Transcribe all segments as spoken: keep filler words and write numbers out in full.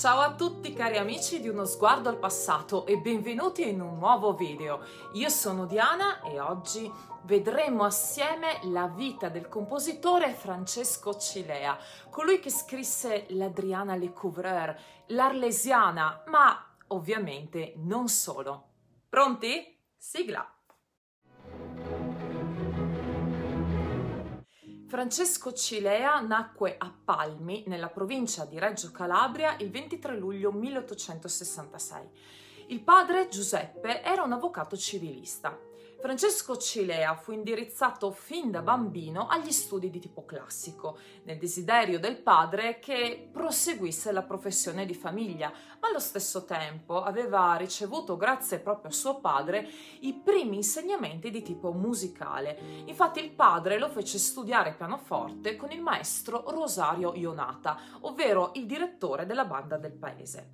Ciao a tutti cari amici di Uno Sguardo al Passato e benvenuti in un nuovo video. Io sono Diana e oggi vedremo assieme la vita del compositore Francesco Cilea, colui che scrisse l'Adriana Lecouvreur, l'Arlesiana, ma ovviamente non solo. Pronti? Sigla! Francesco Cilea nacque a Palmi, nella provincia di Reggio Calabria, il ventitré luglio milleottocentosessantasei. Il padre, Giuseppe, era un avvocato civilista. Francesco Cilea fu indirizzato fin da bambino agli studi di tipo classico, nel desiderio del padre che proseguisse la professione di famiglia, ma allo stesso tempo aveva ricevuto, grazie proprio a suo padre, i primi insegnamenti di tipo musicale. Infatti il padre lo fece studiare pianoforte con il maestro Rosario Ionata, ovvero il direttore della banda del paese.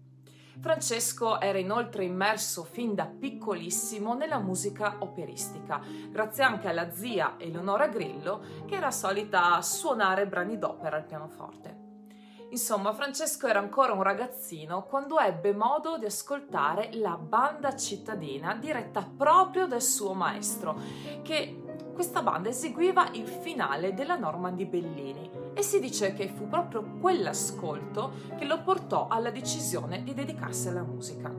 Francesco era inoltre immerso fin da piccolissimo nella musica operistica, grazie anche alla zia Eleonora Grillo, che era solita suonare brani d'opera al pianoforte. Insomma, Francesco era ancora un ragazzino quando ebbe modo di ascoltare la banda cittadina diretta proprio dal suo maestro, che questa banda eseguiva il finale della Norma di Bellini e si dice che fu proprio quell'ascolto che lo portò alla decisione di dedicarsi alla musica.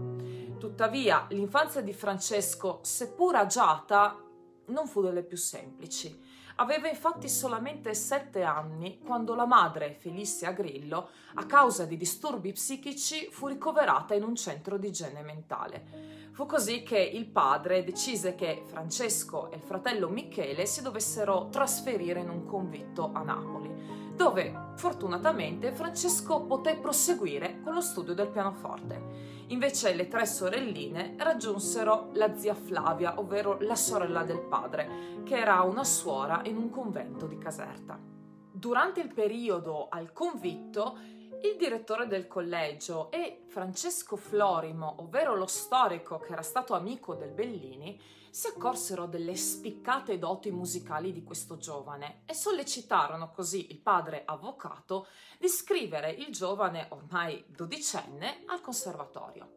Tuttavia, l'infanzia di Francesco, seppur agiata, non fu delle più semplici. Aveva infatti solamente sette anni quando la madre, Felicia Grillo, a causa di disturbi psichici, fu ricoverata in un centro di igiene mentale. Fu così che il padre decise che Francesco e il fratello Michele si dovessero trasferire in un convitto a Napoli, dove fortunatamente Francesco poté proseguire con lo studio del pianoforte. Invece le tre sorelline raggiunsero la zia Flavia, ovvero la sorella del padre, che era una suora in un convento di Caserta. Durante il periodo al convitto, il direttore del collegio e Francesco Florimo, ovvero lo storico che era stato amico del Bellini, si accorsero delle spiccate doti musicali di questo giovane e sollecitarono così il padre avvocato di iscrivere il giovane, ormai dodicenne, al conservatorio.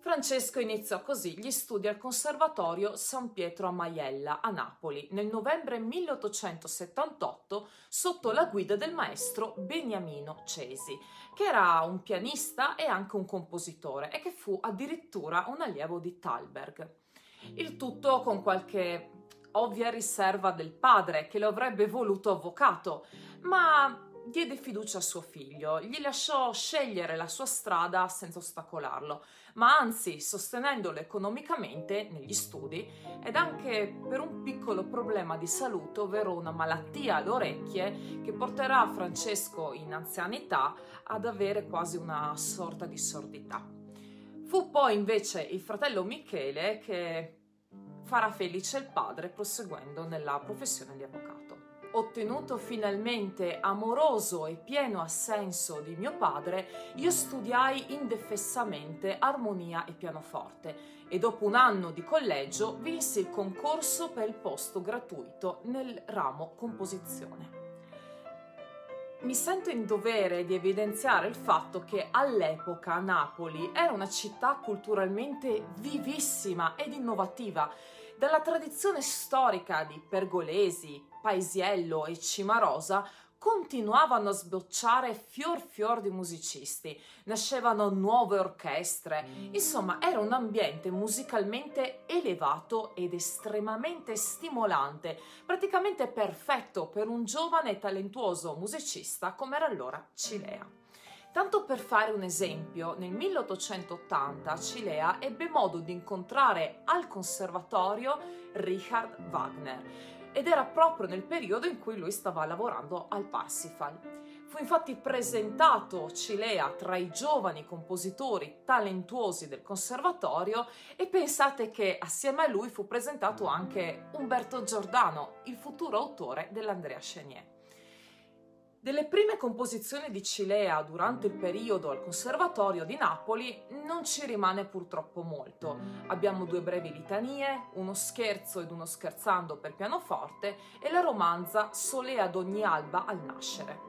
Francesco iniziò così gli studi al Conservatorio San Pietro a Maiella, a Napoli, nel novembre milleottocentosettantotto, sotto la guida del maestro Beniamino Cesi, che era un pianista e anche un compositore e che fu addirittura un allievo di Thalberg. Il tutto con qualche ovvia riserva del padre, che lo avrebbe voluto avvocato, ma diede fiducia a suo figlio, gli lasciò scegliere la sua strada senza ostacolarlo, ma anzi sostenendolo economicamente negli studi ed anche per un piccolo problema di salute, ovvero una malattia alle orecchie che porterà Francesco in anzianità ad avere quasi una sorta di sordità. Fu poi invece il fratello Michele che farà felice il padre proseguendo nella professione di avvocato. Ottenuto finalmente amoroso e pieno assenso di mio padre, io studiai indefessamente armonia e pianoforte e dopo un anno di collegio vinsi il concorso per il posto gratuito nel ramo composizione. Mi sento in dovere di evidenziare il fatto che all'epoca Napoli era una città culturalmente vivissima ed innovativa. Dalla tradizione storica di Pergolesi, Paesiello e Cimarosa continuavano a sbocciare fior fior di musicisti, nascevano nuove orchestre, insomma era un ambiente musicalmente elevato ed estremamente stimolante, praticamente perfetto per un giovane e talentuoso musicista come era allora Cilea. Tanto per fare un esempio, nel milleottocentottanta Cilea ebbe modo di incontrare al conservatorio Richard Wagner ed era proprio nel periodo in cui lui stava lavorando al Parsifal. Fu infatti presentato Cilea tra i giovani compositori talentuosi del conservatorio e pensate che assieme a lui fu presentato anche Umberto Giordano, il futuro autore dell'Andrea Chenier. Delle prime composizioni di Cilea durante il periodo al Conservatorio di Napoli non ci rimane purtroppo molto. Abbiamo due brevi litanie, uno scherzo ed uno scherzando per pianoforte e la romanza Sole ad ogni alba al nascere.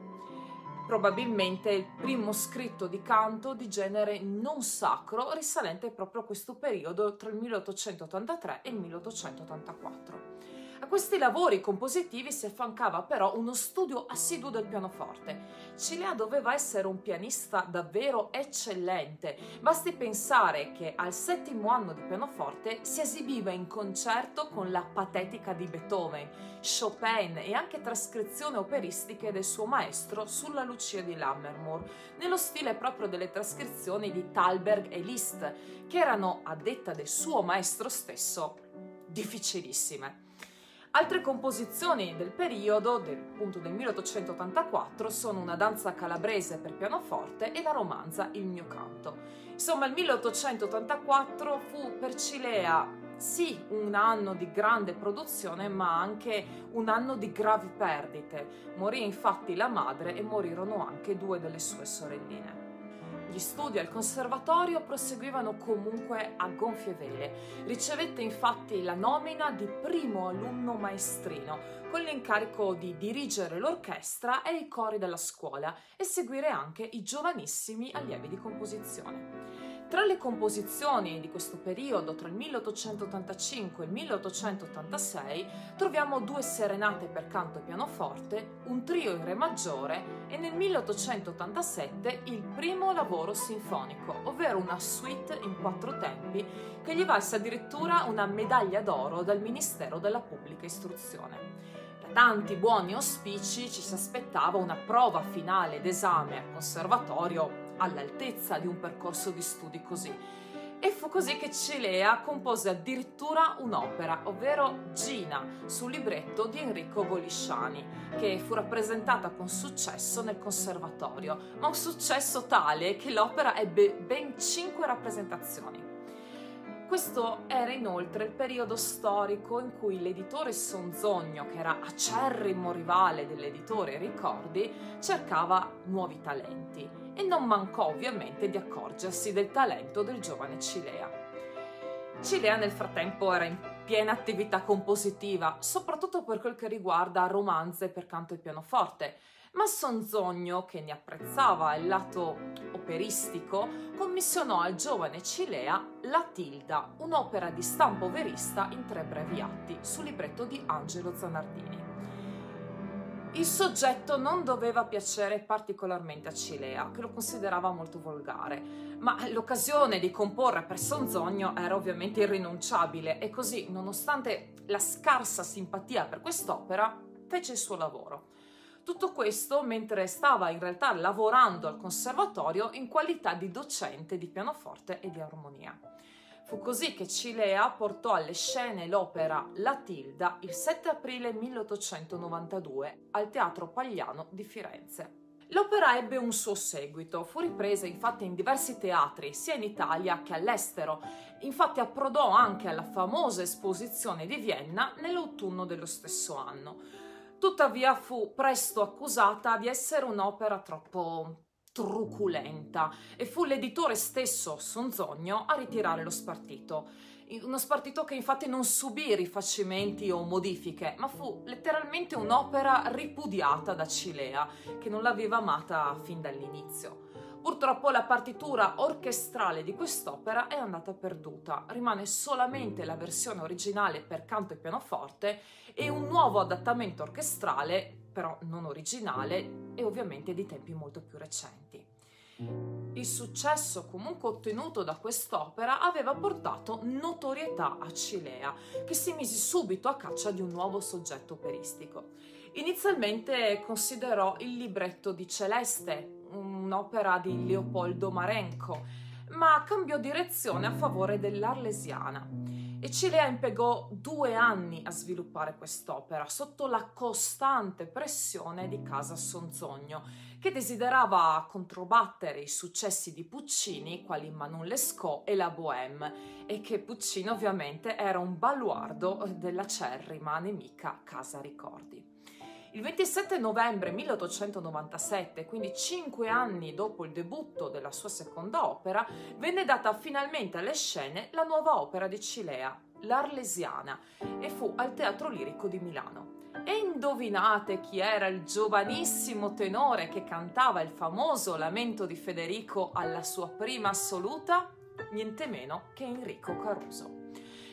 probabilmente il primo scritto di canto di genere non sacro risalente proprio a questo periodo tra il milleottocentottantatré e il milleottocentottantaquattro. A questi lavori compositivi si affiancava però uno studio assiduo del pianoforte. Cilea doveva essere un pianista davvero eccellente, basti pensare che al settimo anno di pianoforte si esibiva in concerto con la Patetica di Beethoven, Chopin e anche trascrizioni operistiche del suo maestro sulla Lucia di Lammermoor, nello stile proprio delle trascrizioni di Thalberg e Liszt, che erano, a detta del suo maestro stesso, difficilissime. Altre composizioni del periodo, del, appunto del milleottocentottantaquattro, sono una danza calabrese per pianoforte e la romanza Il mio canto. Insomma, il milleottocentottantaquattro fu per Cilea sì un anno di grande produzione, ma anche un anno di gravi perdite. Morì infatti la madre e morirono anche due delle sue sorelline. Gli studi al conservatorio proseguivano comunque a gonfie vele. Ricevette infatti la nomina di primo alunno maestrino, con l'incarico di dirigere l'orchestra e i cori della scuola e seguire anche i giovanissimi allievi di composizione. Tra le composizioni di questo periodo, tra il milleottocentottantacinque e il milleottocentottantasei, troviamo due serenate per canto e pianoforte, un trio in re maggiore e nel milleottocentottantasette il primo lavoro sinfonico, ovvero una suite in quattro tempi che gli valse addirittura una medaglia d'oro dal Ministero della Pubblica Istruzione. Tanti buoni auspici ci si aspettava una prova finale d'esame al conservatorio all'altezza di un percorso di studi così. E fu così che Cilea compose addirittura un'opera, ovvero Gina, sul libretto di Enrico Golisciani, che fu rappresentata con successo nel conservatorio, ma un successo tale che l'opera ebbe ben cinque rappresentazioni. Questo era inoltre il periodo storico in cui l'editore Sonzogno, che era acerrimo rivale dell'editore Ricordi, cercava nuovi talenti e non mancò ovviamente di accorgersi del talento del giovane Cilea. Cilea nel frattempo era in piena attività compositiva, soprattutto per quel che riguarda romanze per canto e pianoforte, ma Sonzogno, che ne apprezzava il lato operistico, commissionò al giovane Cilea La Tilda, un'opera di stampo verista in tre brevi atti, sul libretto di Angelo Zanardini. Il soggetto non doveva piacere particolarmente a Cilea, che lo considerava molto volgare, ma l'occasione di comporre per Sonzogno era ovviamente irrinunciabile e così, nonostante la scarsa simpatia per quest'opera, fece il suo lavoro. Tutto questo mentre stava in realtà lavorando al conservatorio in qualità di docente di pianoforte e di armonia. Fu così che Cilea portò alle scene l'opera La Tilda il sette aprile milleottocentonovantadue al Teatro Pagliano di Firenze. L'opera ebbe un suo seguito, fu ripresa infatti in diversi teatri, sia in Italia che all'estero, infatti approdò anche alla famosa esposizione di Vienna nell'autunno dello stesso anno. Tuttavia fu presto accusata di essere un'opera troppo truculenta e fu l'editore stesso, Sonzogno, a ritirare lo spartito. Uno spartito che infatti non subì rifacimenti o modifiche, ma fu letteralmente un'opera ripudiata da Cilea, che non l'aveva amata fin dall'inizio. Purtroppo la partitura orchestrale di quest'opera è andata perduta, rimane solamente la versione originale per canto e pianoforte e un nuovo adattamento orchestrale, però non originale e ovviamente di tempi molto più recenti. Il successo comunque ottenuto da quest'opera aveva portato notorietà a Cilea, che si mise subito a caccia di un nuovo soggetto operistico. Inizialmente considerò il libretto di Celeste, un'opera di Leopoldo Marenco, ma cambiò direzione a favore dell'Arlesiana e Cilea impiegò due anni a sviluppare quest'opera sotto la costante pressione di casa Sonzogno, che desiderava controbattere i successi di Puccini quali Manon Lescaut e la Bohème, e che Puccini ovviamente era un baluardo dell'acerrima nemica casa Ricordi. Il ventisette novembre milleottocentonovantasette, quindi cinque anni dopo il debutto della sua seconda opera, venne data finalmente alle scene la nuova opera di Cilea, l'Arlesiana, e fu al Teatro Lirico di Milano. E indovinate chi era il giovanissimo tenore che cantava il famoso Lamento di Federico alla sua prima assoluta? Niente meno che Enrico Caruso.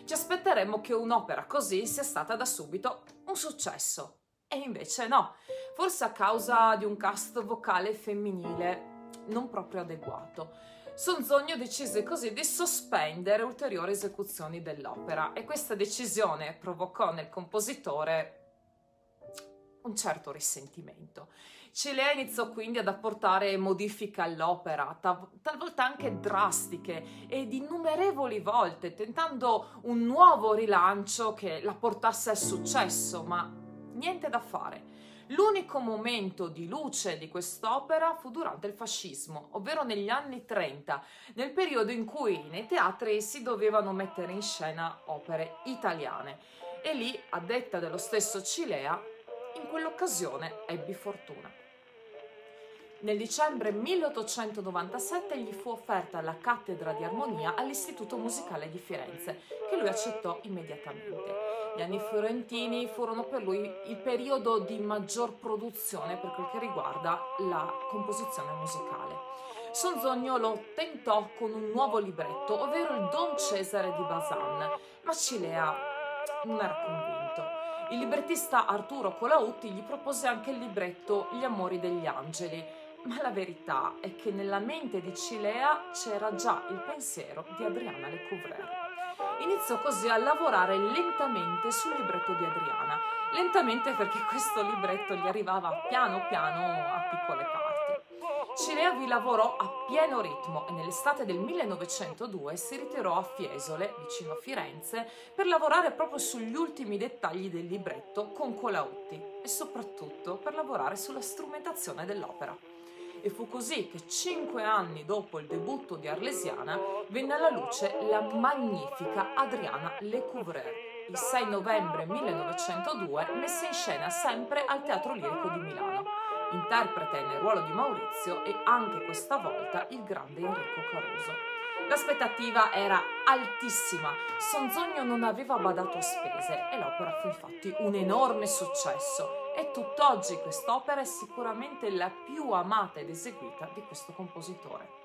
Ci aspetteremmo che un'opera così sia stata da subito un successo. E invece no, forse a causa di un cast vocale femminile non proprio adeguato. Sonzogno decise così di sospendere ulteriori esecuzioni dell'opera e questa decisione provocò nel compositore un certo risentimento. Cilea iniziò quindi ad apportare modifiche all'opera, talvolta anche drastiche ed innumerevoli volte, tentando un nuovo rilancio che la portasse al successo, ma niente da fare. L'unico momento di luce di quest'opera fu durante il fascismo, ovvero negli anni trenta, nel periodo in cui nei teatri si dovevano mettere in scena opere italiane. E lì, a detta dello stesso Cilea, in quell'occasione ebbi fortuna. Nel dicembre milleottocentonovantasette gli fu offerta la cattedra di armonia all'Istituto Musicale di Firenze, che lui accettò immediatamente. Gli anni fiorentini furono per lui il periodo di maggior produzione per quel che riguarda la composizione musicale. Sonzogno lo tentò con un nuovo libretto, ovvero il Don Cesare di Bazin, ma Cilea non era convinto. Il librettista Arturo Colautti gli propose anche il libretto Gli amori degli angeli, ma la verità è che nella mente di Cilea c'era già il pensiero di Adriana Lecouvreur. Iniziò così a lavorare lentamente sul libretto di Adriana, lentamente perché questo libretto gli arrivava piano piano a piccole parti. Cilea vi lavorò a pieno ritmo e nell'estate del millenovecentodue si ritirò a Fiesole, vicino a Firenze, per lavorare proprio sugli ultimi dettagli del libretto con Colautti e soprattutto per lavorare sulla strumentazione dell'opera. E fu così che cinque anni dopo il debutto di Arlesiana venne alla luce la magnifica Adriana Lecouvreur, il sei novembre millenovecentodue messa in scena sempre al Teatro Lirico di Milano, interprete nel ruolo di Maurizio e anche questa volta il grande Enrico Caruso. L'aspettativa era altissima, Sonzogno non aveva badato a spese e l'opera fu infatti un enorme successo e tutt'oggi quest'opera è sicuramente la più amata ed eseguita di questo compositore.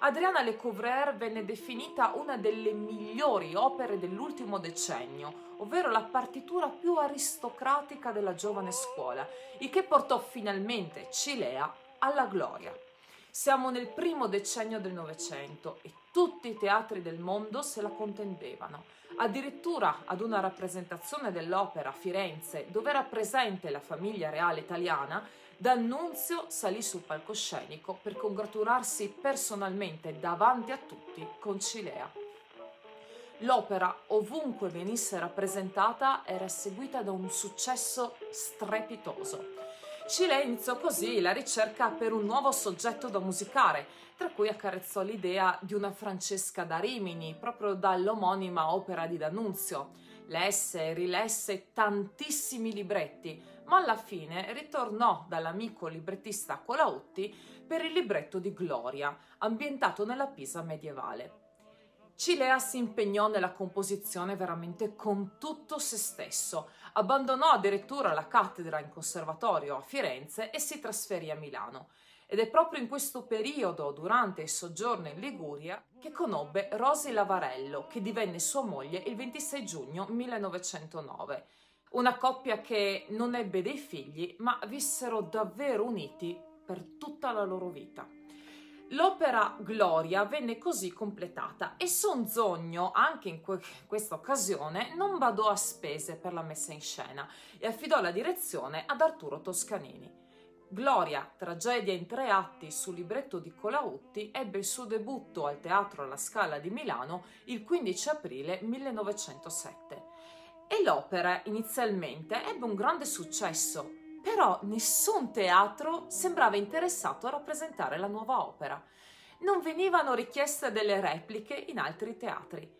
Adriana Lecouvreur venne definita una delle migliori opere dell'ultimo decennio, ovvero la partitura più aristocratica della giovane scuola, il che portò finalmente Cilea alla gloria. Siamo nel primo decennio del Novecento e tutti i teatri del mondo se la contendevano. Addirittura ad una rappresentazione dell'opera a Firenze, dove era presente la famiglia reale italiana, D'Annunzio salì sul palcoscenico per congratularsi personalmente davanti a tutti con Cilea. L'opera, ovunque venisse rappresentata, era seguita da un successo strepitoso. Cilea iniziò così la ricerca per un nuovo soggetto da musicare, tra cui accarezzò l'idea di una Francesca da Rimini, proprio dall'omonima opera di D'Annunzio. Lesse e rilesse tantissimi libretti, ma alla fine ritornò dall'amico librettista Colautti per il libretto di Gloria, ambientato nella Pisa medievale. Cilea si impegnò nella composizione veramente con tutto se stesso, abbandonò addirittura la cattedra in conservatorio a Firenze e si trasferì a Milano. Ed è proprio in questo periodo, durante il soggiorno in Liguria, che conobbe Rosi Lavarello, che divenne sua moglie il ventisei giugno millenovecentonove. Una coppia che non ebbe dei figli, ma vissero davvero uniti per tutta la loro vita. L'opera Gloria venne così completata e Sonzogno, anche in que- questa occasione, non badò a spese per la messa in scena e affidò la direzione ad Arturo Toscanini. Gloria, tragedia in tre atti sul libretto di Colautti, ebbe il suo debutto al Teatro alla Scala di Milano il quindici aprile millenovecentosette. E l'opera inizialmente ebbe un grande successo. Però nessun teatro sembrava interessato a rappresentare la nuova opera. Non venivano richieste delle repliche in altri teatri.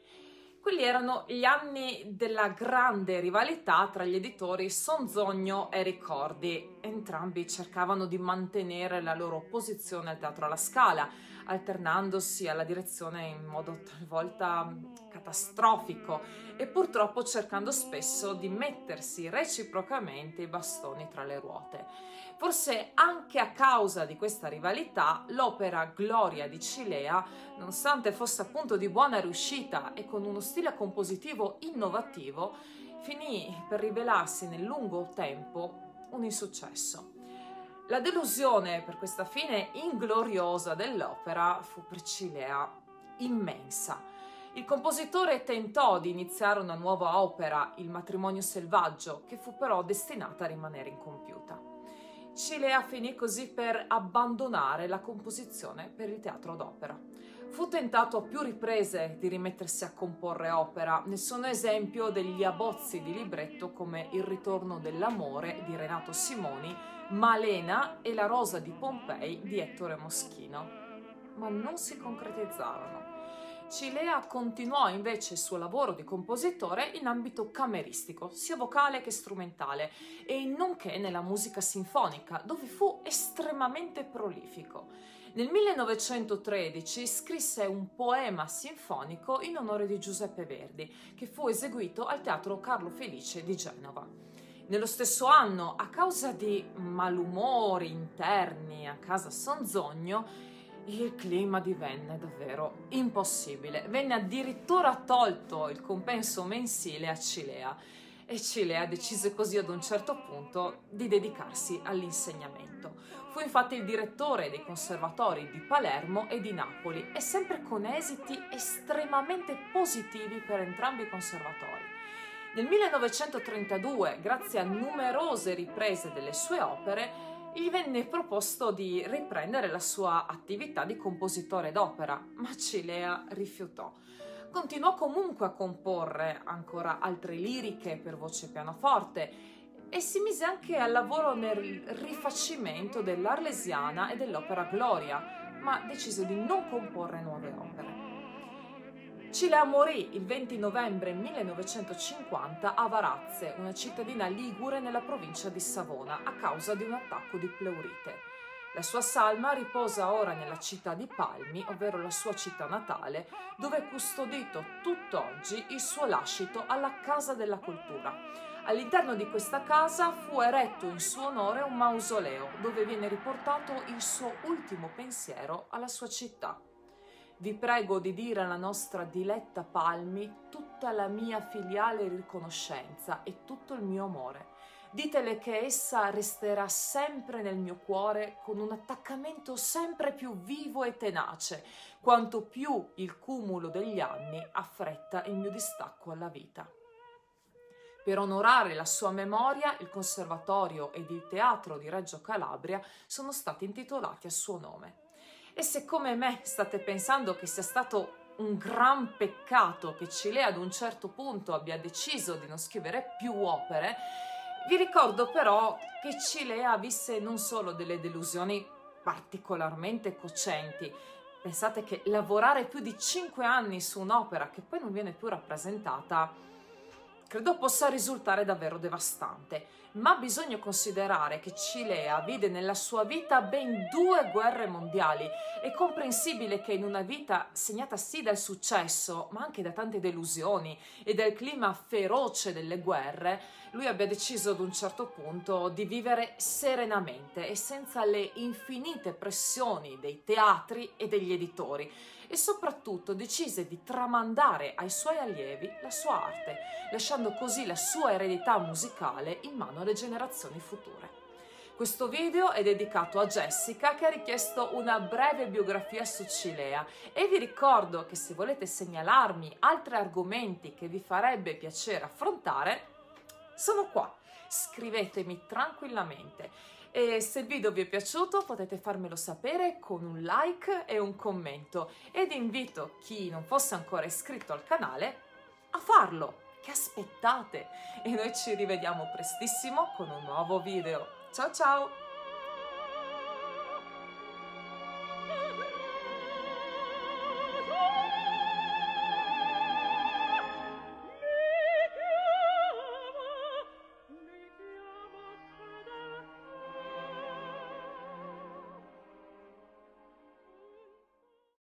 Quelli erano gli anni della grande rivalità tra gli editori Sonzogno e Ricordi. Entrambi cercavano di mantenere la loro posizione al Teatro alla Scala, alternandosi alla direzione in modo talvolta catastrofico e purtroppo cercando spesso di mettersi reciprocamente i bastoni tra le ruote. Forse anche a causa di questa rivalità l'opera Gloria di Cilea, nonostante fosse appunto di buona riuscita e con uno stile compositivo innovativo, finì per rivelarsi nel lungo tempo un insuccesso. La delusione per questa fine ingloriosa dell'opera fu per Cilea immensa. Il compositore tentò di iniziare una nuova opera, Il matrimonio selvaggio, che fu però destinata a rimanere incompiuta. Cilea finì così per abbandonare la composizione per il teatro d'opera. Fu tentato a più riprese di rimettersi a comporre opera, ne sono esempio degli abbozzi di libretto come Il ritorno dell'amore di Renato Simoni, Malena e La rosa di Pompei di Ettore Moschino, ma non si concretizzarono. Cilea continuò invece il suo lavoro di compositore in ambito cameristico, sia vocale che strumentale, e nonché nella musica sinfonica, dove fu estremamente prolifico. Nel millenovecentotredici scrisse un poema sinfonico in onore di Giuseppe Verdi, che fu eseguito al Teatro Carlo Felice di Genova. Nello stesso anno, a causa di malumori interni a casa Sonzogno, il clima divenne davvero impossibile. Venne addirittura tolto il compenso mensile a Cilea e Cilea decise così ad un certo punto di dedicarsi all'insegnamento. Fu infatti il direttore dei conservatori di Palermo e di Napoli e sempre con esiti estremamente positivi per entrambi i conservatori. Nel millenovecentotrentadue, grazie a numerose riprese delle sue opere, gli venne proposto di riprendere la sua attività di compositore d'opera, ma Cilea rifiutò. Continuò comunque a comporre ancora altre liriche per voce e pianoforte e si mise anche al lavoro nel rifacimento dell'Arlesiana e dell'opera Gloria, ma decise di non comporre nuove opere. Cilea morì il venti novembre millenovecentocinquanta a Varazze, una cittadina ligure nella provincia di Savona, a causa di un attacco di pleurite. La sua salma riposa ora nella città di Palmi, ovvero la sua città natale, dove è custodito tutt'oggi il suo lascito alla Casa della Cultura. All'interno di questa casa fu eretto in suo onore un mausoleo, dove viene riportato il suo ultimo pensiero alla sua città. Vi prego di dire alla nostra diletta Palmi tutta la mia filiale riconoscenza e tutto il mio amore. Ditele che essa resterà sempre nel mio cuore con un attaccamento sempre più vivo e tenace, quanto più il cumulo degli anni affretta il mio distacco alla vita. Per onorare la sua memoria, il Conservatorio ed il Teatro di Reggio Calabria sono stati intitolati a suo nome. E se come me state pensando che sia stato un gran peccato che Cilea ad un certo punto abbia deciso di non scrivere più opere, vi ricordo però che Cilea visse non solo delle delusioni particolarmente cocenti. Pensate che lavorare più di cinque anni su un'opera che poi non viene più rappresentata credo possa risultare davvero devastante, ma bisogna considerare che Cilea vide nella sua vita ben due guerre mondiali. È comprensibile che in una vita segnata sì dal successo, ma anche da tante delusioni e dal clima feroce delle guerre, lui abbia deciso ad un certo punto di vivere serenamente e senza le infinite pressioni dei teatri e degli editori, e soprattutto decise di tramandare ai suoi allievi la sua arte, lasciando così la sua eredità musicale in mano alle generazioni future. Questo video è dedicato a Jessica, che ha richiesto una breve biografia su Cilea, e vi ricordo che se volete segnalarmi altri argomenti che vi farebbe piacere affrontare, sono qua. Scrivetemi tranquillamente e se il video vi è piaciuto potete farmelo sapere con un like e un commento, ed invito chi non fosse ancora iscritto al canale a farlo. Che aspettate? E noi ci rivediamo prestissimo con un nuovo video. Ciao ciao!